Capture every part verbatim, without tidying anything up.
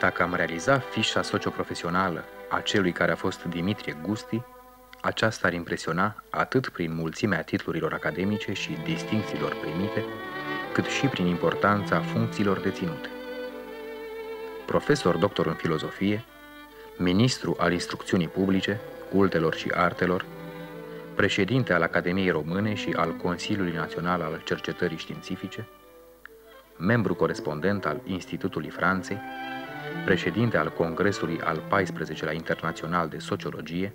Dacă am realizat fișa socioprofesională a celui care a fost Dimitrie Gusti, aceasta ar impresiona atât prin mulțimea titlurilor academice și distincțiilor primite, cât și prin importanța funcțiilor deținute. Profesor doctor în filozofie, ministru al instrucțiunii publice, cultelor și artelor, președinte al Academiei Române și al Consiliului Național al Cercetării Științifice, membru corespondent al Institutului Franței, președinte al Congresului al paisprezecelea Internațional de Sociologie,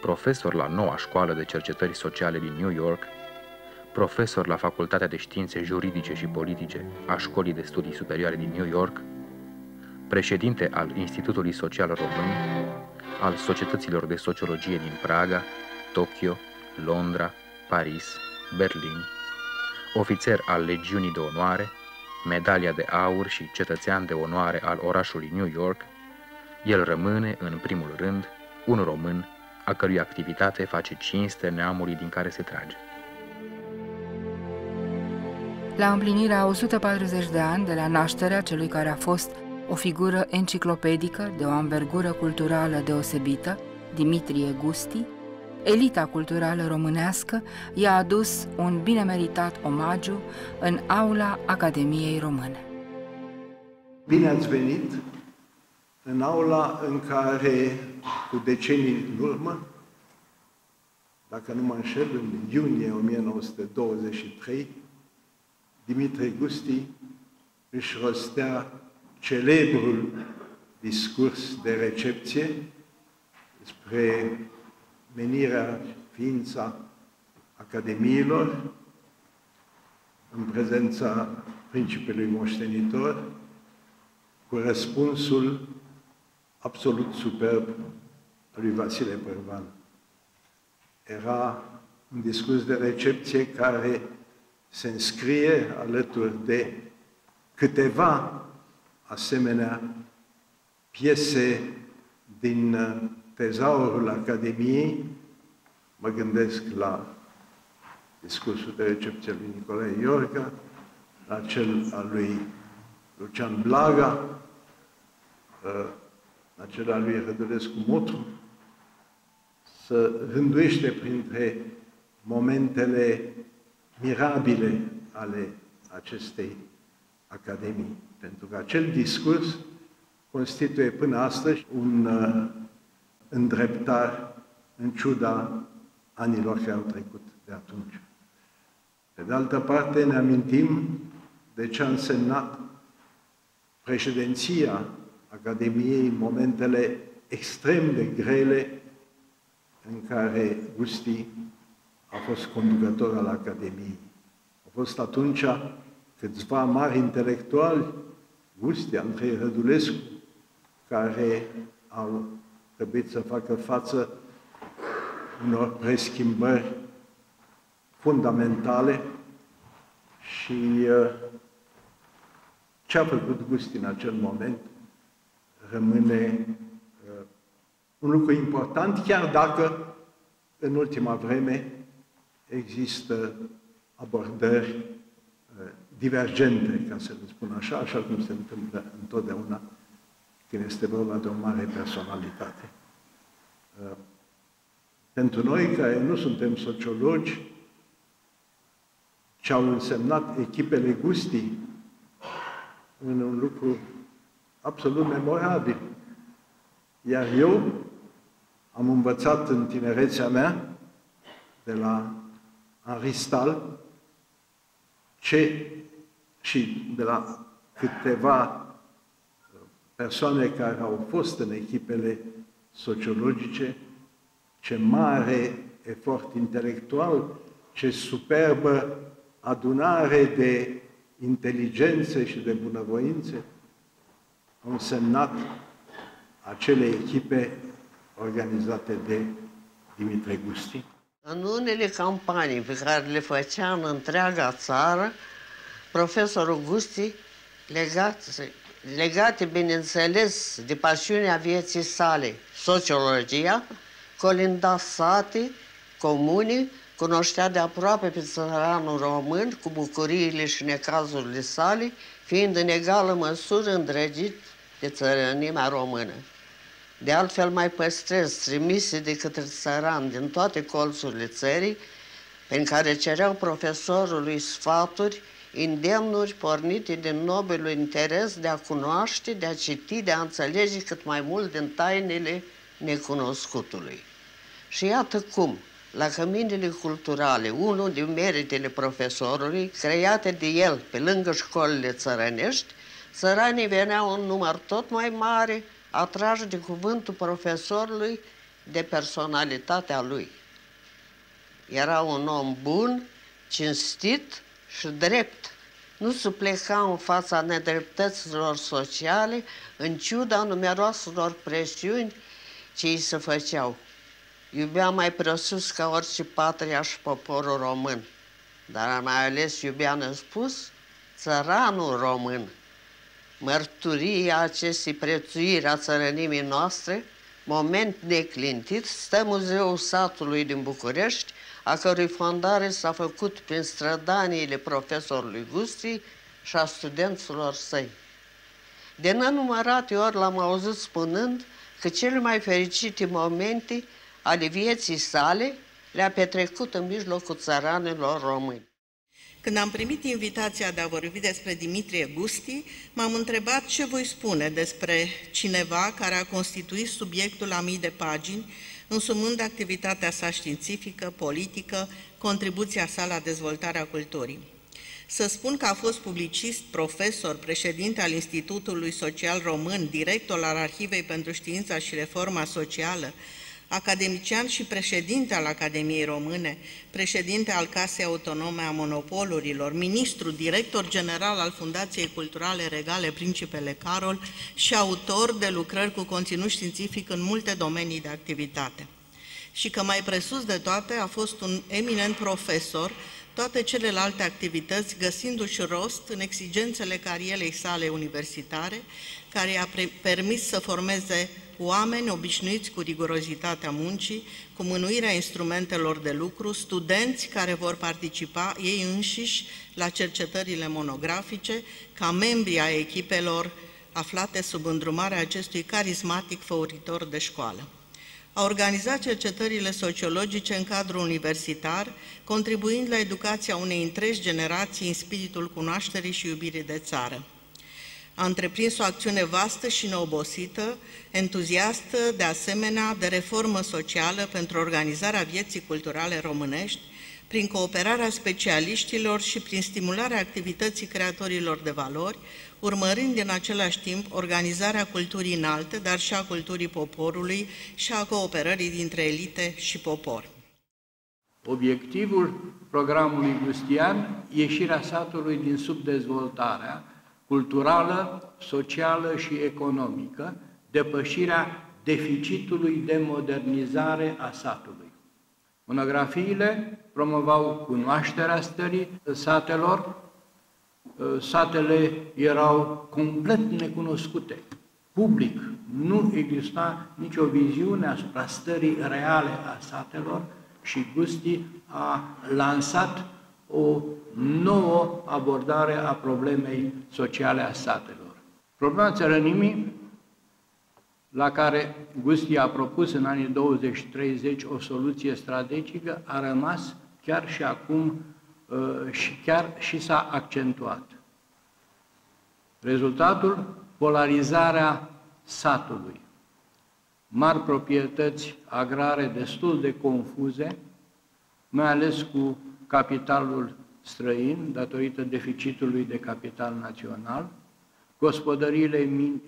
profesor la Noua Școală de Cercetări Sociale din New York, profesor la Facultatea de Științe Juridice și Politice a Școlii de Studii Superioare din New York, președinte al Institutului Social Român, al Societăților de Sociologie din Praga, Tokyo, Londra, Paris, Berlin, ofițer al Legiunii de Onoare, medalia de aur și cetățean de onoare al orașului New York, el rămâne, în primul rând, un român a cărui activitate face cinste neamului din care se trage. La împlinirea o sută patruzeci de ani de la nașterea celui care a fost o figură enciclopedică de o anvergură culturală deosebită, Dimitrie Gusti, elita culturală românească i-a adus un binemeritat omagiu în aula Academiei Române. Bine ați venit în aula în care, cu decenii în urmă, dacă nu mă înșel, în iunie o mie nouă sute douăzeci și trei, Dimitrie Gusti își rostea celebrul discurs de recepție spre menirea, ființa Academiilor, în prezența principelui moștenitor, cu răspunsul absolut superb al lui Vasile Pârvan. Era un discurs de recepție care se înscrie alături de câteva asemenea piese din tezaurul Academiei. Mă gândesc la discursul de recepție lui Nicolae Iorga, la cel al lui Lucian Blaga, la cel al lui Rădulescu Motru. Se rânduiește printre momentele mirabile ale acestei Academii, pentru că acel discurs constituie până astăzi un îndreptar în ciuda anilor care au trecut de atunci. Pe de altă parte, ne amintim de ce a însemnat președinția Academiei în momentele extrem de grele în care Gusti a fost conducător al Academiei. A fost atunci câțiva mari intelectuali, Gusti, Andrei Rădulescu, care au trebuit să facă față unor preschimbări fundamentale și ce a făcut Gusti în acel moment rămâne un lucru important, chiar dacă în ultima vreme există abordări divergente, ca să le spun așa, așa cum se întâmplă întotdeauna când este vorba de o mare personalitate. Pentru noi, care nu suntem sociologi, ce au însemnat echipele Gusti în un lucru absolut memorabil. Iar eu am învățat în tinerețea mea de la Henri Stahl ce, și de la câteva persoane care au fost în echipele sociologice, ce mare efort intelectual, ce superbă adunare de inteligențe și de bunăvoințe au însemnat acele echipe organizate de Dimitrie Gusti. În unele campanii pe care le făcea în întreaga țară, profesorul Gusti legat... legate, bineînțeles, de pasiunea vieții sale, sociologia, colinda sate, comune, cunoștea de aproape pe țăranul român, cu bucuriile și necazurile sale, fiind în egală măsură îndrăgit pe țărănima română. De altfel mai păstrez trimise de către țărani din toate colțurile țării, prin care cereau profesorului sfaturi, îndemnuri pornite din nobilul interes de a cunoaște, de a citi, de a înțelege cât mai mult din tainele necunoscutului. Și iată cum, la căminile culturale, unul din meritele profesorului, create de el pe lângă școlile țărănești, țăranii veneau în număr tot mai mare, atrași de cuvântul profesorului, de personalitatea lui. Era un om bun, cinstit și drept. Nu supleca în fața nedreptăților sociale, în ciuda numeroaselor presiuni ce îi se făceau. Iubea mai presus ca orice patria și poporul român, dar mai ales iubea nespus țăranul român. Mărturia acestei prețuiri a țărănimii noastre, moment neclintit, stă Muzeul Satului din București, a cărui fondare s-a făcut prin strădaniile profesorului Gustrii și a studenților săi. De nenumărate ori l-am auzit spunând că cele mai fericite momente ale vieții sale le-a petrecut în mijlocul țăranilor români. Când am primit invitația de a vorbi despre Dimitrie Gusti, m-am întrebat ce voi spune despre cineva care a constituit subiectul a mii de pagini, însumând activitatea sa științifică, politică, contribuția sa la dezvoltarea culturii. Să spun că a fost publicist, profesor, președinte al Institutului Social Român, director al Arhivei pentru Știința și Reforma Socială, academician și președinte al Academiei Române, președinte al Casei Autonome a Monopolurilor, ministru, director general al Fundației Culturale Regale Principele Carol și autor de lucrări cu conținut științific în multe domenii de activitate. Și că mai presus de toate a fost un eminent profesor, toate celelalte activități găsindu-și rost în exigențele carierei sale universitare, care i-a permis să formeze oameni obișnuiți cu rigurozitatea muncii, cu mânuirea instrumentelor de lucru, studenți care vor participa ei înșiși la cercetările monografice, ca membri ai echipelor aflate sub îndrumarea acestui carismatic făuritor de școală. A organizat cercetările sociologice în cadrul universitar, contribuind la educația unei întregi generații în spiritul cunoașterii și iubirii de țară. A întreprins o acțiune vastă și neobosită, entuziastă, de asemenea, de reformă socială pentru organizarea vieții culturale românești, prin cooperarea specialiștilor și prin stimularea activității creatorilor de valori, urmărind în același timp organizarea culturii înalte, dar și a culturii poporului și a cooperării dintre elite și popor. Obiectivul programului Gustian, ieșirea satului din subdezvoltarea culturală, socială și economică, depășirea deficitului de modernizare a satului. Monografiile promovau cunoașterea stării satelor. Satele erau complet necunoscute. Public nu exista nicio viziune asupra stării reale a satelor și Gusti a lansat o nouă abordare a problemei sociale a satelor. Problema țărănimii, la care Gusti a propus în anii douăzeci treizeci o soluție strategică, a rămas chiar și acum și chiar și s-a accentuat. Rezultatul? Polarizarea satului. Mari proprietăți agrare destul de confuze, mai ales cu capitalul străin, datorită deficitului de capital național, gospodăriile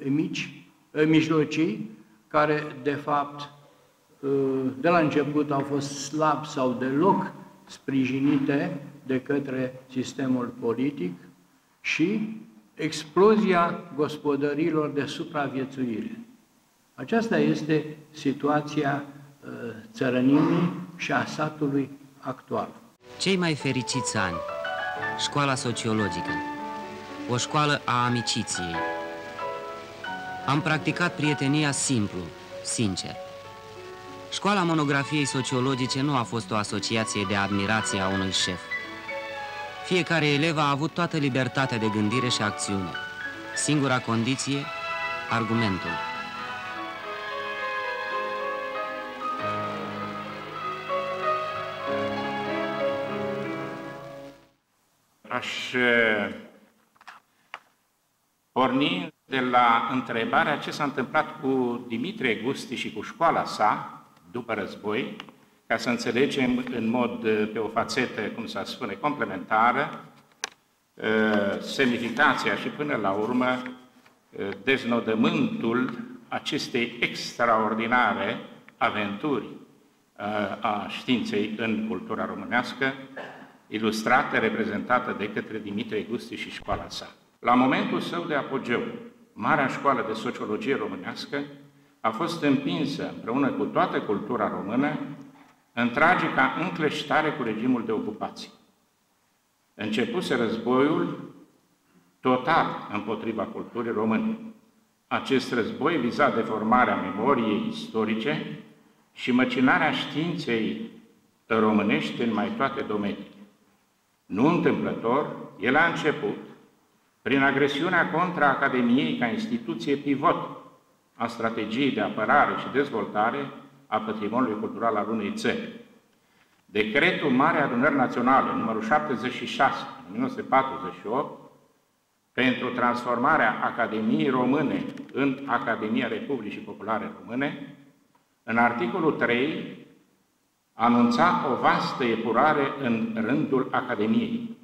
mici, mijlocii, care, de fapt, de la început au fost slab sau deloc sprijinite de către sistemul politic și explozia gospodăriilor de supraviețuire. Aceasta este situația țărănimii și a satului actual. Cei mai fericiți ani. Școala sociologică. O școală a amiciției. Am practicat prietenia simplu, sincer. Școala monografiei sociologice nu a fost o asociație de admirație a unui șef. Fiecare elev a avut toată libertatea de gândire și acțiune. Singura condiție, argumentul. Aș porni de la întrebarea ce s-a întâmplat cu Dimitrie Gusti și cu școala sa după război, ca să înțelegem în mod, pe o fațetă, cum s-ar spune, complementară, semnificația și până la urmă deznodământul acestei extraordinare aventuri a științei în cultura românească, ilustrată, reprezentată de către Dimitrie Gusti și școala sa. La momentul său de apogeu, Marea Școală de Sociologie Românească a fost împinsă împreună cu toată cultura română în tragica încleștare cu regimul de ocupație. Începuse războiul total împotriva culturii române. Acest război viza deformarea memoriei istorice și măcinarea științei românești în mai toate domeniile. Nu întâmplător, el a început prin agresiunea contra Academiei ca instituție pivot a strategiei de apărare și dezvoltare a patrimoniului cultural al unei țări. Decretul Marei Adunări Naționale, numărul șaptezeci și șase, o mie nouă sute patruzeci și opt, pentru transformarea Academiei Române în Academia Republicii Populare Române, în articolul trei, anunța o vastă epurare în rândul Academiei.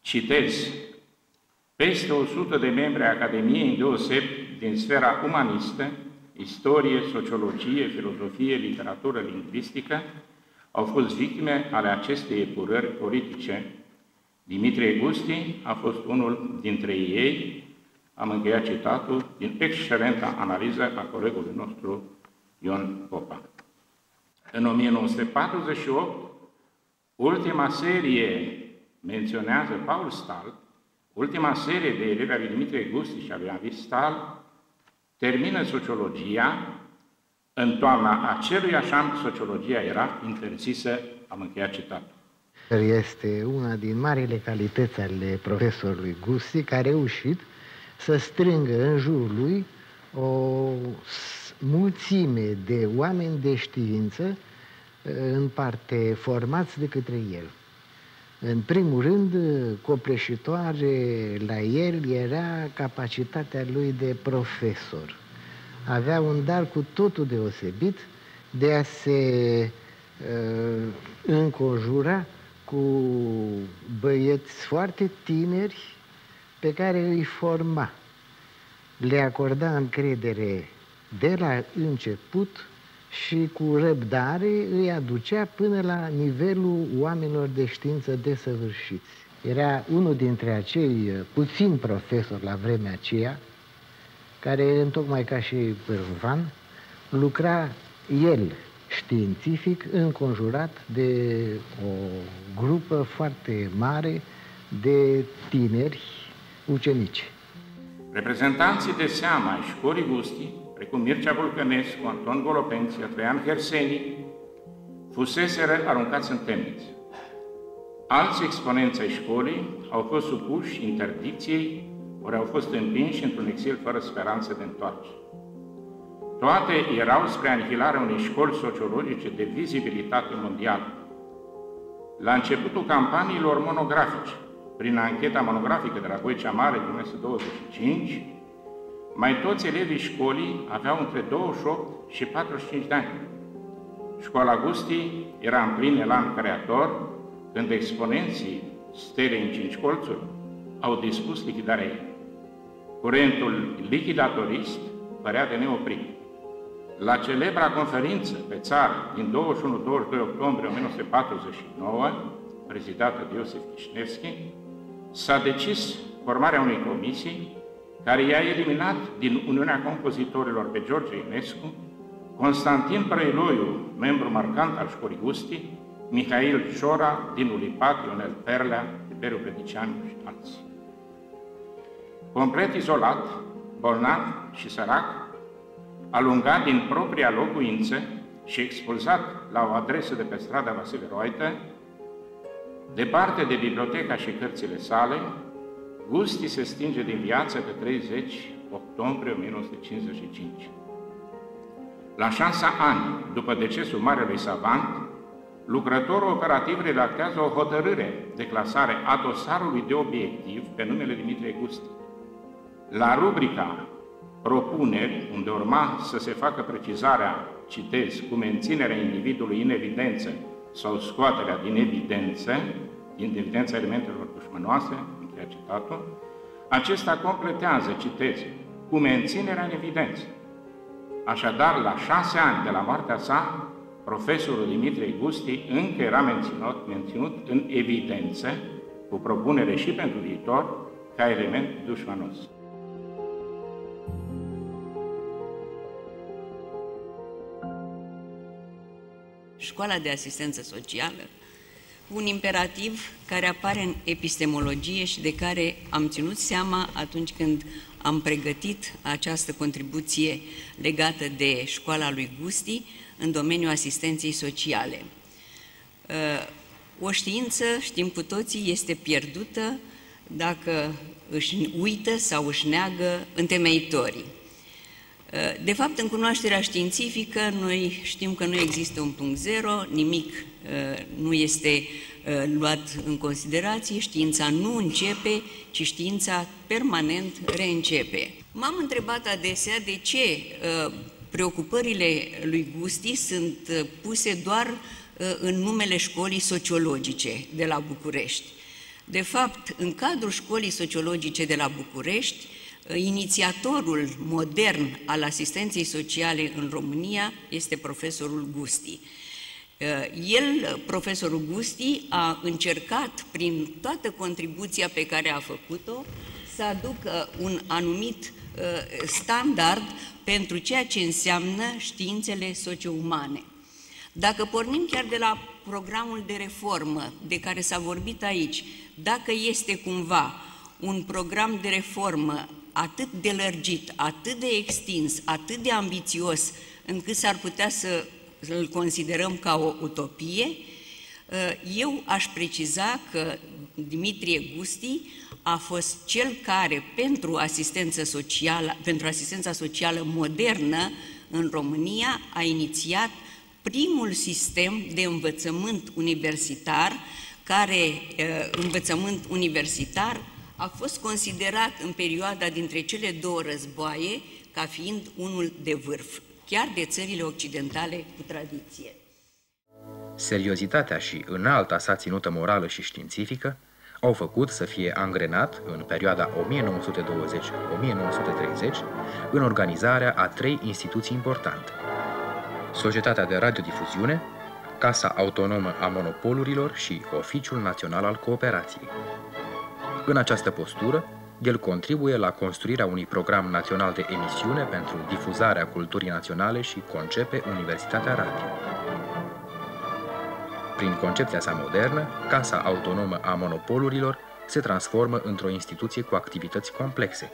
Citez: peste o sută de membri ai Academiei, îndeosebi din sfera umanistă, istorie, sociologie, filozofie, literatură, lingvistică, au fost victime ale acestei epurări politice. Dimitrie Gusti a fost unul dintre ei. Am încheiat citatul din excelenta analiză a colegului nostru Ion Popa. În o mie nouă sute patruzeci și opt, ultima serie, menționează Paul Stahl, ultima serie de elevi ale Dimitrie Gusti și a lui Avi Stahl termină sociologia în toamna acelui așa, sociologia era interzisă, am încheiat citatul. Este una din marile calități ale profesorului Gusti, care a reușit să strângă în jurul lui o mulțime de oameni de știință, în parte formați de către el. În primul rând, copleșitoare la el era capacitatea lui de profesor. Avea un dar cu totul deosebit de a se uh, înconjura cu băieți foarte tineri pe care îi forma. Le acorda încredere de la început și cu răbdare îi aducea până la nivelul oamenilor de știință desăvârșiți. Era unul dintre acei puțini profesori la vremea aceea, care, întocmai ca și Pârvan, lucra el științific, înconjurat de o grupă foarte mare de tineri ucenici. Reprezentanții de seama ai școlii Gusti, precum Mircea Vulcănescu, Anton Golopențiu, Traian Herseni, fuseseră aruncați în temniță. Alți exponenți ai școlii au fost supuși interdicției, ori au fost împinși într-un exil fără speranță de întoarcere. Toate erau spre anihilarea unei școli sociologice de vizibilitate mondială. La începutul campaniilor monografice, prin ancheta monografică de la Voicea Mare din o mie nouă sute douăzeci și cinci, mai toți elevii școlii aveau între douăzeci și opt și patruzeci și cinci de ani. Școala Gusti era în plin elan creator, când exponenții Stelei în cinci colțuri au dispus lichidarea ei. Curentul lichidatorist părea de neoprit. La celebra conferință pe țară din douăzeci și unu douăzeci și doi octombrie o mie nouă sute patruzeci și nouă, prezidată de Iosif Kișnevski, s-a decis formarea unei comisii care i-a eliminat din Uniunea Compozitorilor pe George Enescu, Constantin Prăiloiu, membru marcant al școlii Gusti, Mihail Ciora din Ulipat, Ionel Perlea, Tiberiu Pedicianu și alții. Complet izolat, bolnav și sărac, alungat din propria locuință și expulzat la o adresă de pe strada Vasile Roită, departe de biblioteca și cărțile sale, Gusti se stinge din viață pe treizeci octombrie o mie nouă sute cincizeci și cinci. La șasea ani după decesul marelui savant, lucrătorul operativ redactează o hotărâre de clasare a dosarului de obiectiv pe numele Dimitrie Gusti. La rubrica propuneri, unde urma să se facă precizarea, citez, cu menținerea individului în evidență sau scoaterea din evidență, din evidența elementelor dușmănoase, încheia citatul, acesta completează, citez, cu menținerea în evidență. Așadar, la șase ani de la moartea sa, profesorul Dimitrie Gusti încă era menținut, menținut în evidență, cu propunere și pentru viitor, ca element dușmanos. Școala de asistență socială, un imperativ care apare în epistemologie și de care am ținut seama atunci când am pregătit această contribuție legată de școala lui Gusti în domeniul asistenței sociale. O știință, știm cu toții, este pierdută dacă își uită sau își neagă întemeitorii. De fapt, în cunoașterea științifică, noi știm că nu există un punct zero, nimic nu este luat în considerație, știința nu începe, ci știința permanent reîncepe. M-am întrebat adesea de ce preocupările lui Gusti sunt puse doar în numele școlii sociologice de la București. De fapt, în cadrul școlii sociologice de la București, inițiatorul modern al asistenței sociale în România este profesorul Gusti. El, profesorul Gusti, a încercat, prin toată contribuția pe care a făcut-o, să aducă un anumit standard pentru ceea ce înseamnă științele socio-umane. Dacă pornim chiar de la programul de reformă de care s-a vorbit aici, dacă este cumva un program de reformă atât de lărgit, atât de extins, atât de ambițios, încât s-ar putea să îl considerăm ca o utopie, eu aș preciza că Dimitrie Gusti a fost cel care, pentru asistența socială, pentru asistența socială modernă în România, a inițiat primul sistem de învățământ universitar, care învățământ universitar a fost considerat în perioada dintre cele două războaie ca fiind unul de vârf, chiar de țările occidentale cu tradiție. Seriozitatea și înalta sa ținută morală și științifică au făcut să fie angrenat, în perioada o mie nouă sute douăzeci - o mie nouă sute treizeci, în organizarea a trei instituții importante: Societatea de Radiodifuziune, Casa Autonomă a Monopolurilor și Oficiul Național al Cooperației. În această postură, el contribuie la construirea unui program național de emisiune pentru difuzarea culturii naționale și concepe Universitatea Radio. Prin concepția sa modernă, Casa Autonomă a Monopolurilor se transformă într-o instituție cu activități complexe,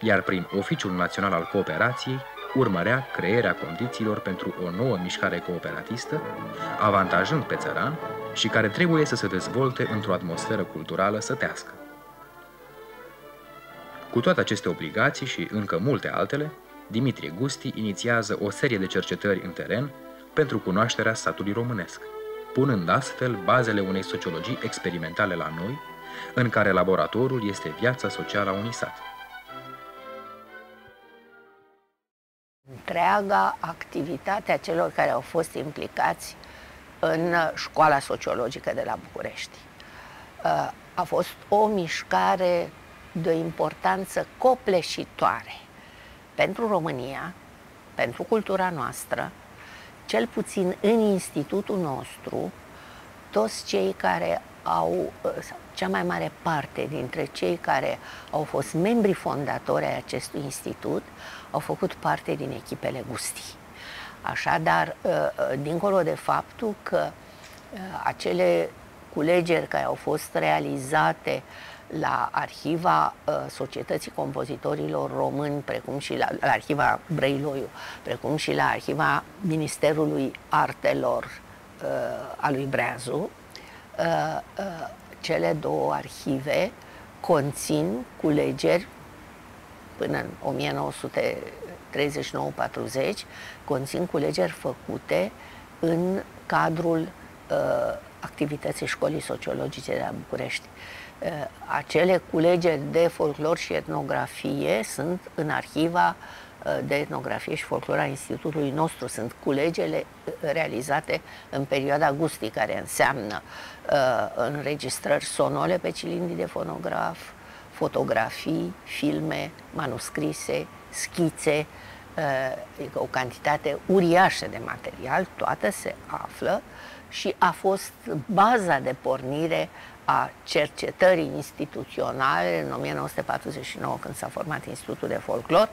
iar prin Oficiul Național al Cooperației urmărea crearea condițiilor pentru o nouă mișcare cooperatistă, avantajând pe țăran și care trebuie să se dezvolte într-o atmosferă culturală sătească. Cu toate aceste obligații și încă multe altele, Dimitrie Gusti inițiază o serie de cercetări în teren pentru cunoașterea statului românesc, punând astfel bazele unei sociologii experimentale la noi, în care laboratorul este viața socială a unui sat. Întreaga activitate a celor care au fost implicați în școala sociologică de la București a fost o mișcare de o importanță copleșitoare pentru România, pentru cultura noastră, cel puțin în institutul nostru, toți cei care au, cea mai mare parte dintre cei care au fost membri fondatori ai acestui institut, au făcut parte din echipele Gusti. Așadar, dincolo de faptul că acele culegeri care au fost realizate la Arhiva Societății Compozitorilor Români, precum și la, la Arhiva Brăiloiu, precum și la Arhiva Ministerului Artelor uh, a lui Breazu, uh, uh, cele două arhive conțin culegeri până în o mie nouă sute treizeci și nouă - patruzeci, conțin culegeri făcute în cadrul uh, activității Școlii Sociologice de la București. Uh, acele culegeri de folclor și etnografie sunt în arhiva uh, de etnografie și folclor a institutului nostru. Sunt culegele realizate în perioada Gusti, care înseamnă uh, înregistrări sonore pe cilindri de fonograf, fotografii, filme, manuscrise, schițe, o cantitate uriașă de material, toate se află și a fost baza de pornire a cercetării instituționale în o mie nouă sute patruzeci și nouă, când s-a format Institutul de Folclor,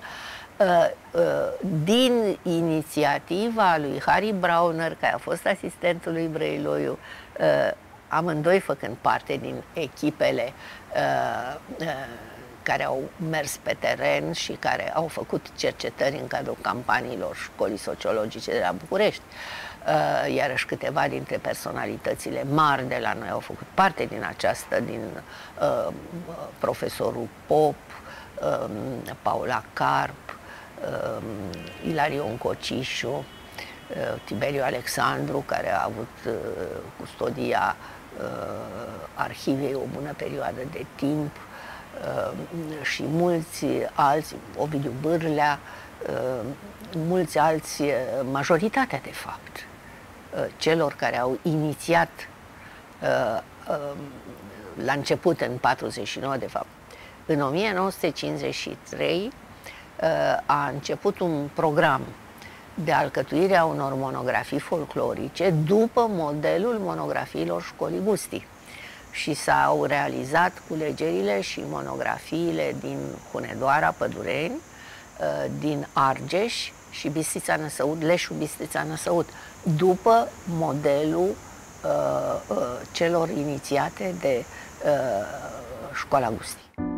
din inițiativa lui Harry Brauner, care a fost asistentul lui Brăiloiu, amândoi făcând parte din echipele care au mers pe teren și care au făcut cercetări în cadrul campaniilor Școlii Sociologice de la București. Iarăși câteva dintre personalitățile mari de la noi au făcut parte din aceasta, din uh, profesorul Pop, uh, Paula Carp, uh, Ilarion Cocișu, uh, Tiberiu Alexandru, care a avut uh, custodia uh, arhivei o bună perioadă de timp, și mulți alți, Ovidiu Bârlea, mulți alți, majoritatea de fapt, celor care au inițiat la început în patruzeci și nouă de fapt. În o mie nouă sute cincizeci și trei a început un program de alcătuire a unor monografii folclorice după modelul monografiilor Școlii Gusti. Și s-au realizat culegerile și monografiile din Hunedoara, Pădureni, din Argeș și Bistrița Năsăud, Leșul Bistrița Năsăud, după modelul uh, uh, celor inițiate de uh, Școala Gusti.